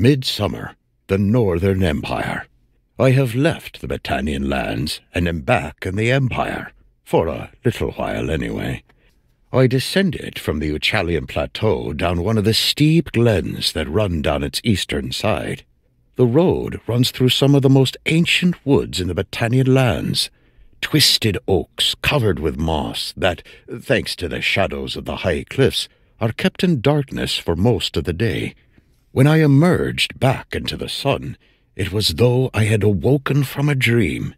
Midsummer, the Northern Empire. I have left the Batanian lands and am back in the Empire, for a little while anyway. I descended from the Uchallian plateau down one of the steep glens that run down its eastern side. The road runs through some of the most ancient woods in the Batanian lands, twisted oaks covered with moss that, thanks to the shadows of the high cliffs, are kept in darkness for most of the day. When I emerged back into the sun, it was as though I had awoken from a dream.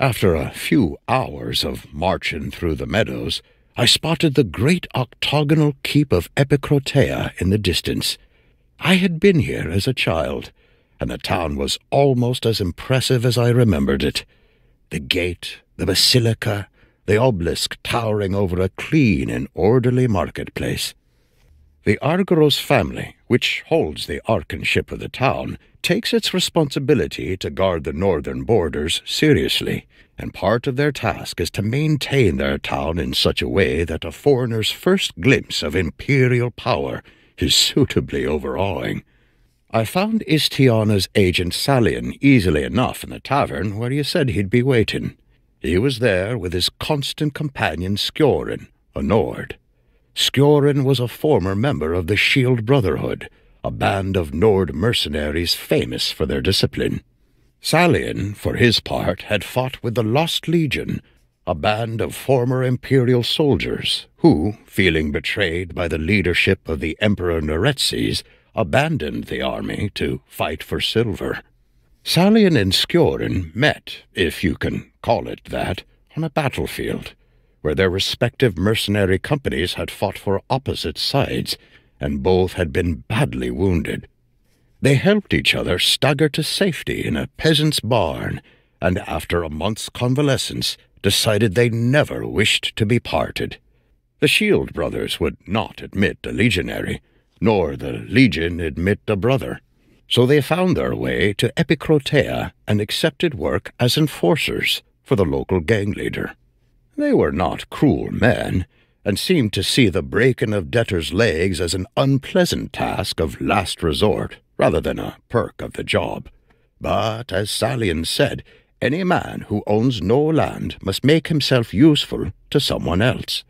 After a few hours of marching through the meadows, I spotted the great octagonal keep of Epicrotea in the distance. I had been here as a child, and the town was almost as impressive as I remembered it. The gate, the basilica, the obelisk towering over a clean and orderly marketplace. The Argoros family, which holds the archonship of the town, takes its responsibility to guard the northern borders seriously, and part of their task is to maintain their town in such a way that a foreigner's first glimpse of imperial power is suitably overawing. I found Istiana's agent Salian easily enough in the tavern where he said he'd be waiting. He was there with his constant companion Skjorin, a Nord. Skjorin was a former member of the Shield Brotherhood, a band of Nord mercenaries famous for their discipline. Salian, for his part, had fought with the Lost Legion, a band of former imperial soldiers who, feeling betrayed by the leadership of the Emperor Nuretzis, abandoned the army to fight for silver. Salian and Skjorin met, if you can call it that, on a battlefield, where their respective mercenary companies had fought for opposite sides, and both had been badly wounded. They helped each other stagger to safety in a peasant's barn, and after a month's convalescence, decided they never wished to be parted. The Shield brothers would not admit a legionary, nor the Legion admit a brother, so they found their way to Epicrotea and accepted work as enforcers for the local gang leader. They were not cruel men, and seemed to see the breaking of debtors' legs as an unpleasant task of last resort rather than a perk of the job. But, as Salian said, any man who owns no land must make himself useful to someone else.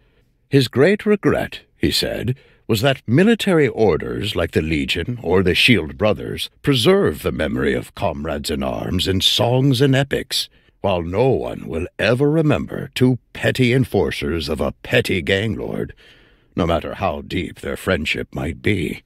His great regret, he said, was that military orders like the Legion or the Shield Brothers preserve the memory of comrades in arms in songs and epics, while no one will ever remember two petty enforcers of a petty ganglord, no matter how deep their friendship might be.